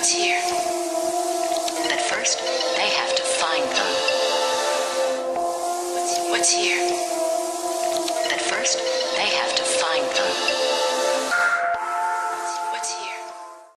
what's here. But first, they have to find them. What's here? But first, they have to find them.